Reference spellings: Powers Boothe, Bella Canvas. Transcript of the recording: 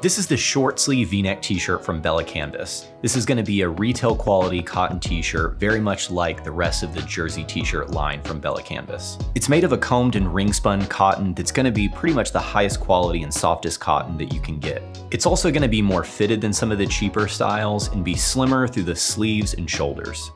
This is the short sleeve v-neck t-shirt from Bella Canvas. This is gonna be a retail quality cotton t-shirt, very much like the rest of the jersey t-shirt line from Bella Canvas. It's made of a combed and ring spun cotton that's gonna be pretty much the highest quality and softest cotton that you can get. It's also gonna be more fitted than some of the cheaper styles and be slimmer through the sleeves and shoulders.